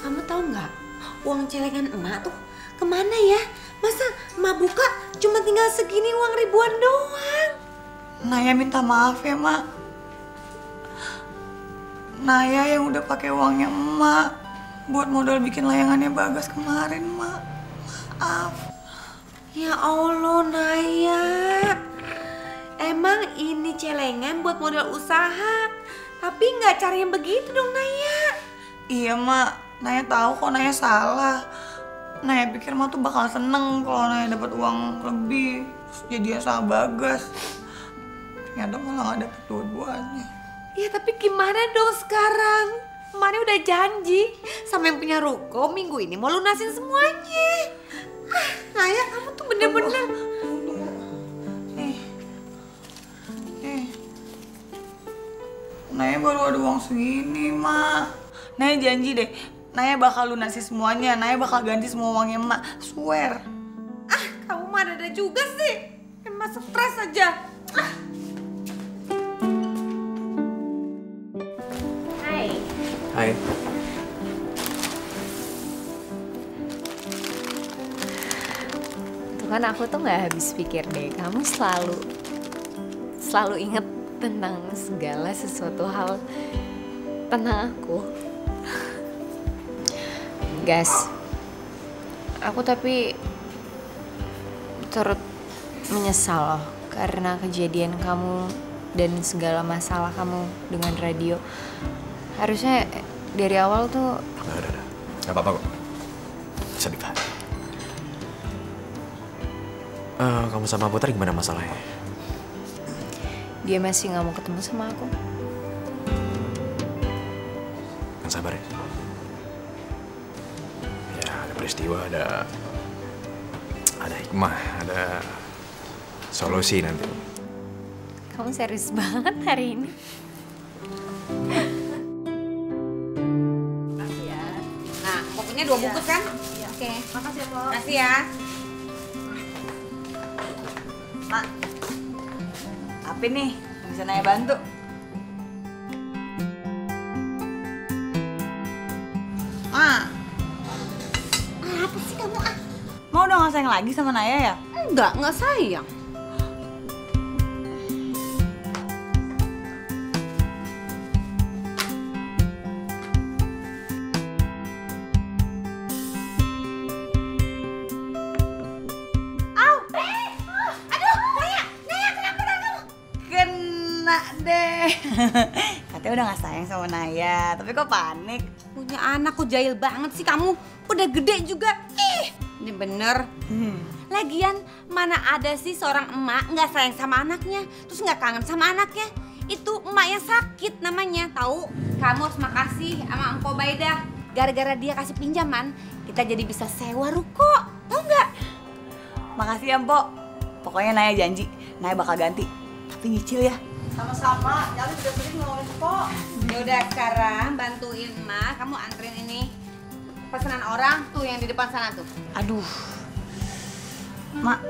Kamu tahu nggak, uang celengan emak tuh kemana ya? Masa emak buka cuma tinggal segini uang ribuan doang? Naya minta maaf ya, Mak. Naya yang udah pakai uangnya emak buat modal bikin layangannya Bagas kemarin, Mak. Maaf. Ya Allah, Naya. Emang ini celengan buat modal usaha, tapi nggak cari yang begitu dong, Naya. Iya, Mak. Naya tahu kok Naya salah. Naya pikir Mak tuh bakal seneng kalau Naya dapat uang lebih, jadi usaha Bagas. Ternyata malah nggak dapet dua-duanya. Iya, tapi gimana dong sekarang? Maknya udah janji sama yang punya ruko minggu ini mau lunasin semuanya. Ah, Naya, kamu tuh bener-bener... Naya baru ada uang segini, Mak. Naya janji deh, Naya bakal lunasi semuanya. Naya bakal ganti semua uangnya Mak. Swear. Ah, kamu mah ada juga sih. Emak stres aja. Ah. Hai. Hai. Tuhan, aku tuh nggak habis pikir deh. Kamu selalu inget tentang segala sesuatu hal tentang aku. Guys, aku tapi turut menyesal loh karena kejadian kamu dan segala masalah kamu dengan radio. Harusnya dari awal tuh... Udah, gak apa-apa kok. Bisa dipaham. Kamu sama Putri gimana masalahnya? Dia masih nggak mau ketemu sama aku. Kan sabar ya. Ya, ada peristiwa, ada hikmah, ada solusi nanti. Kamu serius banget hari ini. Ya. Nah, kopinya 2 bungkus kan? Ya. Oke. Makasih, Pak. Makasih ya. Mak. Apa nih yang bisa Naya bantu? Apa sih kamu? Mau udah nggak sayang lagi sama Naya ya? Enggak, nggak sayang. Katanya udah gak sayang sama Naya, tapi kok panik? Punya anak kok jahil banget sih kamu, udah gede juga. Ih, ini bener. Lagian mana ada sih seorang emak gak sayang sama anaknya, terus gak kangen sama anaknya. Itu emak yang sakit namanya, tahu? Kamu harus makasih sama Mpok Baida. Gara-gara dia kasih pinjaman, kita jadi bisa sewa ruko, tahu nggak? Makasih ya, Mpok. Pokoknya Naya janji, Naya bakal ganti, tapi nyicil ya. Sama-sama, Jali udah beli ngomongin kok. Yaudah sekarang bantuin Ma, kamu anterin ini pesanan orang tuh yang di depan sana tuh. Aduh, Mak,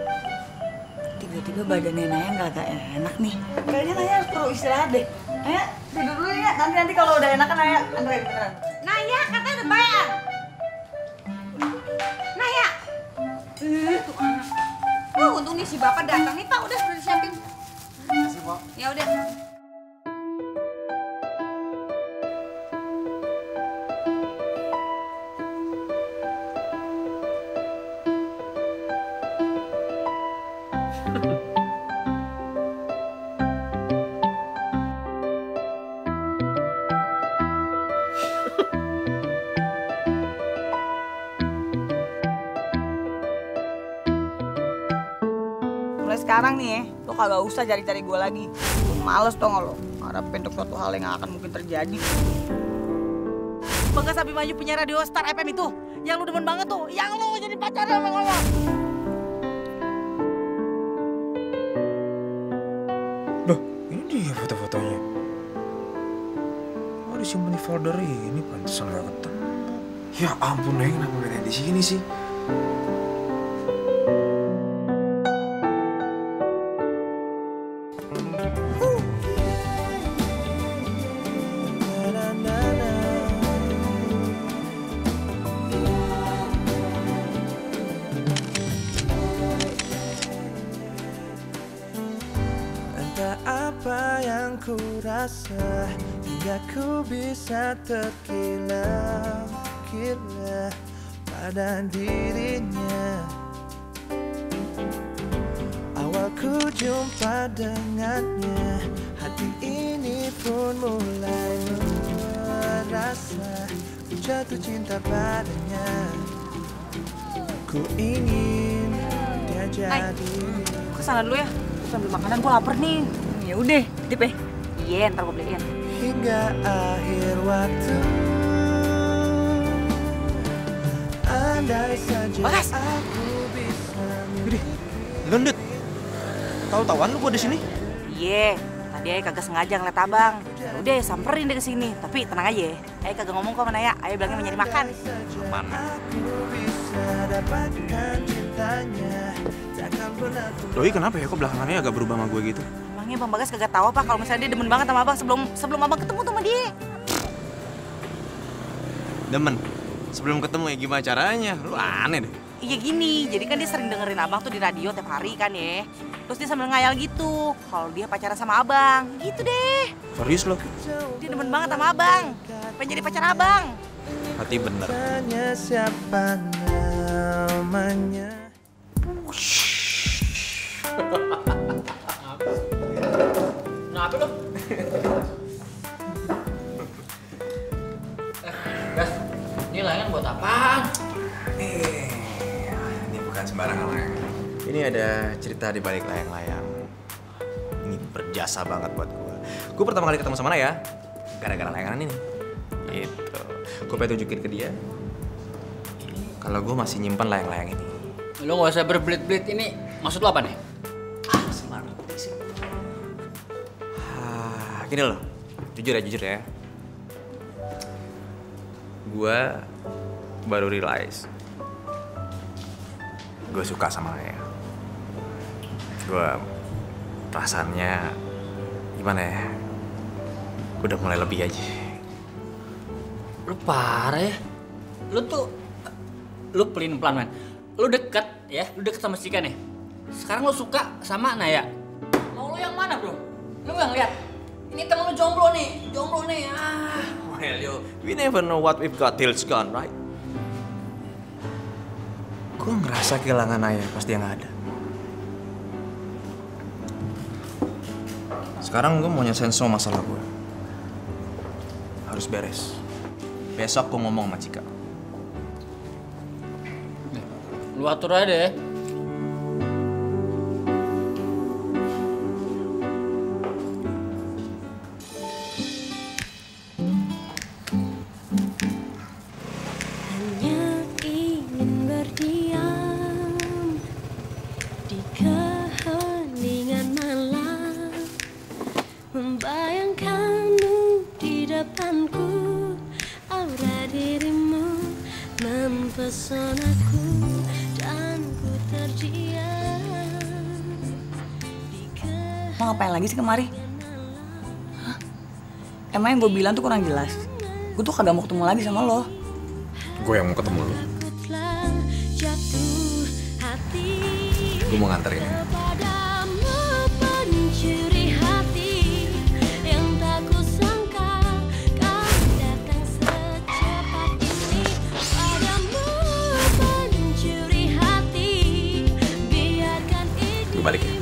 tiba-tiba badannya Naya nggak enak nih. Kayaknya Naya harus perlu istirahat deh. Naya tidur dulu ya, nanti kalau udah enak kan Naya anterin beneran. Naya katanya udah bayar. Naya, tuh anak. Wah, untung nih si bapak datang nih Pak, udah disiapin. Ya udah. Mulai sekarang nih ya. Kagak usah cari-cari gue lagi. Males dong lo. Harapin untuk suatu hal yang gak akan mungkin terjadi. Bagas Abimanyu punya radio Star FM itu. Yang lu demen banget tuh. Yang lu jadi pacarnya sama lo. Loh, ini dia foto-fotonya. Oh, disimpan di folder ini. Pantesan gak ketemu. Ya ampun, Neng. Kenapa mainnya di sini sih? terasa hingga ku bisa terkira-kira pada dirinya. Awal ku jumpa dengannya, hati ini pun mulai merasa ku jatuh cinta padanya. Ku ingin dia jadi. Aku sana dulu ya, sambil makanan gua lapar nih. Ya udah, titip ya. Iya, ntar gue beliin. Hingga akhir waktu. Andai saja Bagas. Aku bisa. Udah, lundut. Tahu-tahuan lu gua di sini? Iya, tadi aja kagak sengaja ngeliat abang. Udah, samperin deh ke sini. Tapi tenang aja, ayo kagak ngomong kok sama Naya. Ayo bilangnya mau nyari makan. Mana? Doi kenapa ya kok belakangannya agak berubah sama gue gitu? Bang Bagas kagak tahu apa kalau misalnya dia demen banget sama abang sebelum abang ketemu sama dia. Demen? Sebelum ketemu ya gimana caranya? Lu aneh deh. Iya gini, jadi kan dia sering dengerin abang tuh di radio tiap hari kan ya. Terus dia sambil ngayal gitu, kalau dia pacaran sama abang. Gitu deh. Serius lo? Dia demen banget sama abang. Pengen jadi pacar abang. Hati bener. Siapa namanya? Apa lo? Gas, ini layangan buat apaan? Ini bukan sembarangan layangan. Ini ada cerita di balik layang-layang. Ini berjasa banget buat gue. Gue pertama kali ketemu sama Naya gara-gara layangan ini. Gitu. Gue pengen tunjukin ke dia kalau gue masih nyimpan layang-layang ini. Lo gak usah berbelit-belit ini. Maksud lo apa nih? Gini loh, jujur ya. Gue baru realize gue suka sama Naya. Gue perasaannya gimana ya? Udah mulai lebih aja. Lu parah ya? Lu pelin-pelan man. Lu deket ya? Lu deket sama Cika nih. Sekarang lu suka sama Naya. Mau lu yang mana bro? Lu gak ngeliat? Ini temen lu jomblo nih, ah. Well, yo, we never know what we've got till it's gone, right? Gue ngerasa kehilangan Naya pas dia nggak ada. Sekarang gue mau nyelesain semua masalah gue. Harus beres. Besok gue ngomong sama Cika. Lu atur aja deh. Mau ngapain lagi sih kemari? Hah? Emang yang gue bilang tuh kurang jelas? Gue tuh kagak mau ketemu lagi sama lo. Gue yang mau ketemu lo. Gue mau nganterin. Gue balik ya.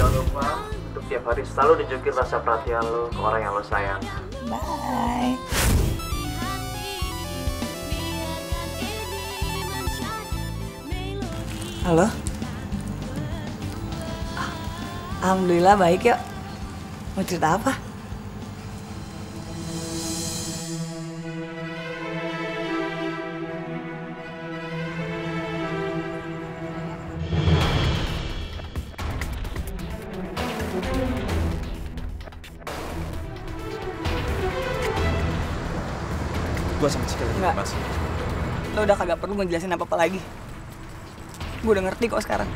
Jangan lupa untuk tiap hari selalu tunjukin rasa perhatian lo ke orang yang lo sayang. Bye. Halo. Alhamdulillah baik yuk. Mau cerita apa? gue sama Cika lagi ngebahas. Lo udah kagak perlu ngejelasin apa-apa lagi. Gue udah ngerti kok sekarang.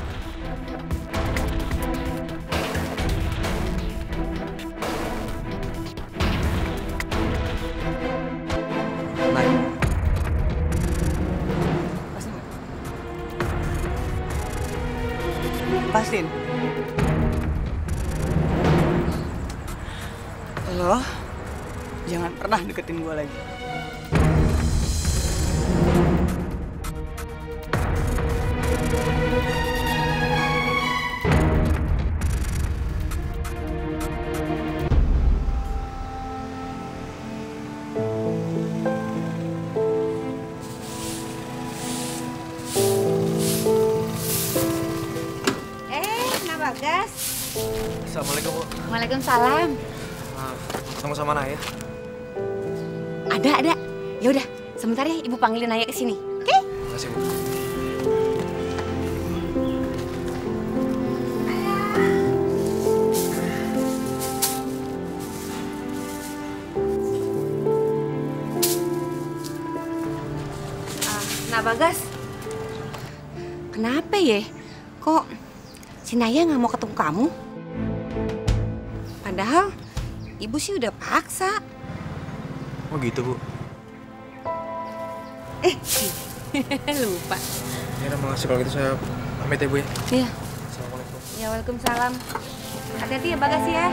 Pastiin. Lo jangan pernah deketin gue lagi. Bagas. Assalamualaikum. Waalaikumsalam. Ketemu sama Naya. Ada. Ya udah, sebentar ya Ibu panggilin Naya ke sini. Oke? Okay? Terima kasih, Bu. Nah, Bagas. Kenapa ya? Kok si Naya nggak mau ketemu kamu? Padahal Ibu sih udah paksa. Oh gitu, Bu? Lupa. Ya udah, makasih. Kalau gitu saya pamit ya, Bu ya? Iya. Assalamualaikum. Ya, waalaikumsalam. Hati-hati ya, Bagas ya.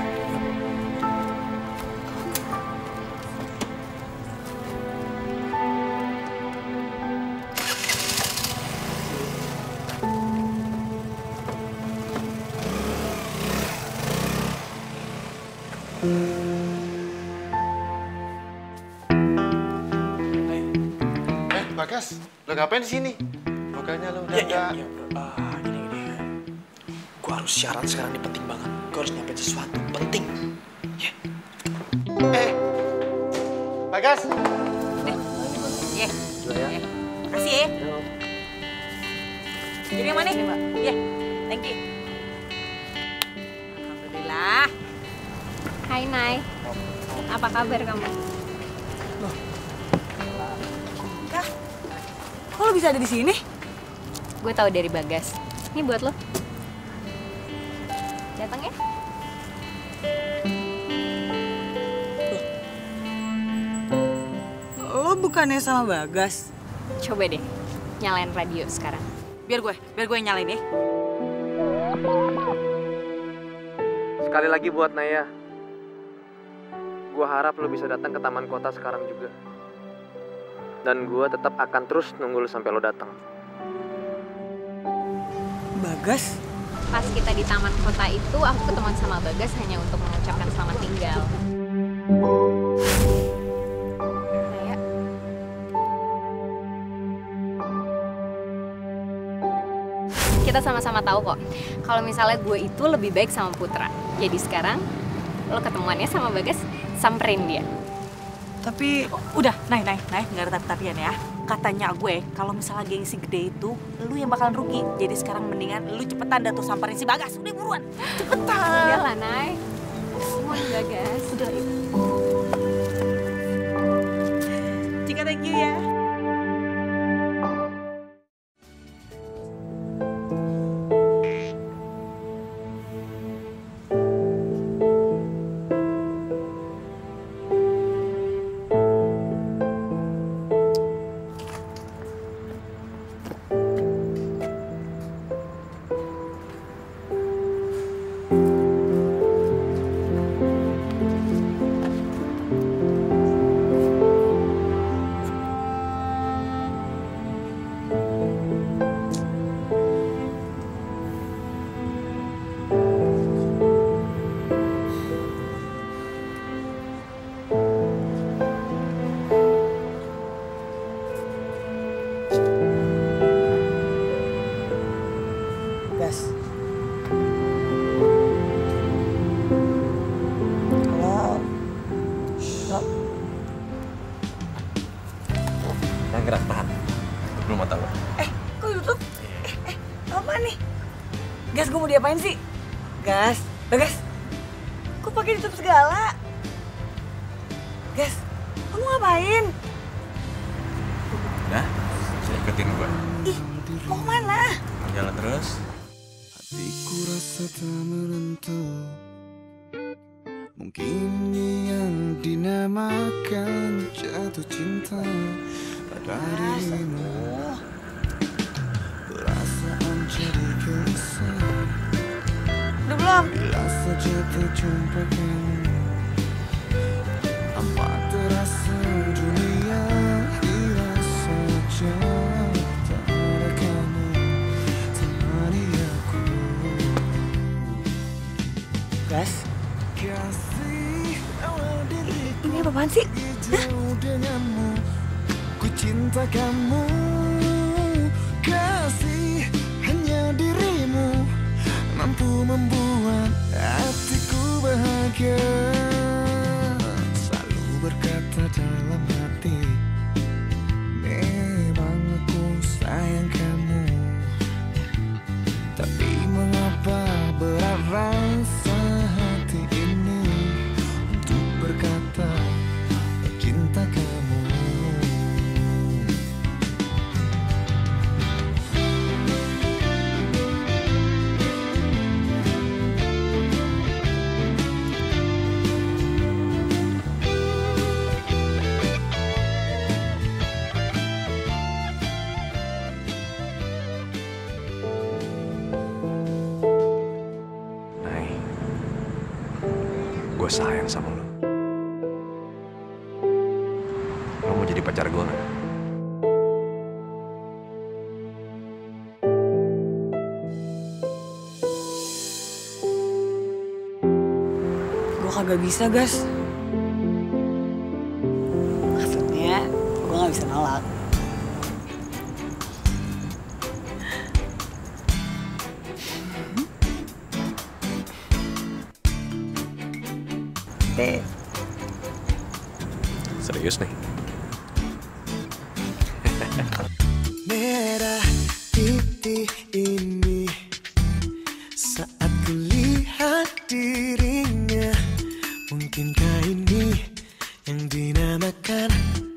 Bagas, lo ngapain di sini? Bukannya lo udah gini. Gue harus siaran sekarang, ini penting banget. Gue harus nyampein sesuatu penting. Ya. Bagas. Jual ya. Makasih ya. Jadi yang mana? Thank you. Alhamdulillah. Hai Nay, apa kabar kamu? Loh, Kak, kok lo bisa ada di sini? Gue tahu dari Bagas. Ini buat lo. Datang ya? Lo bukannya sama Bagas? Coba deh, nyalain radio sekarang. Biar gue nyalain ya. Sekali lagi buat Naya. Gue harap lo bisa datang ke Taman Kota sekarang juga. Dan gue tetap akan terus nunggu lo sampai lo datang. Bagas? Pas kita di Taman Kota itu, aku ketemuan sama Bagas hanya untuk mengucapkan selamat tinggal. Naya? Kita sama-sama tahu kok, kalau misalnya gue itu lebih baik sama Putra. Jadi sekarang, lo ketemuannya sama Bagas, samperin dia. Tapi udah, naik, nggak ada tapi-tapian ya. Katanya gue, kalau misalnya gengsi gede itu, lu yang bakalan rugi. Jadi sekarang mendingan lu cepetan dah tuh samperin si Bagas. Udah buruan, cepetan. Udah lah, Nay. Semua Bagas. Udah, Ibu. Cika, thank you ya. Dia apain sih? Bagas, kok pakai ditutup segala? Gas, kamu ngapain? Nah, saya ikutin gue. Ih, mau mana? Jalan terus. Hatiku rasa tak menentu. Mungkin yang dinamakan jatuh cinta pada dirimu. Perasaan jadi gelisah. Udah belum? Bila saja terjumpa kamu, nampak terasa dunia hilang sejauh. Tak ada kamu temani aku. Gas? Ini apaan sih? Hah? Ku cinta kamu, kasih hanya dirimu, mampu membuat hatiku bahagia. Selalu berkata dalam hati, memang aku sayang kamu. Tapi mengapa berat rasa hati ini untuk berkata cinta kamu. Gue sayang sama lo. Lo mau jadi pacar gue gak? Gue kagak bisa, Gas. Maksudnya, gue gak bisa nolak. Serius nih. Merah titik ini saat kulihat dirinya, mungkinkah ini yang dinamakan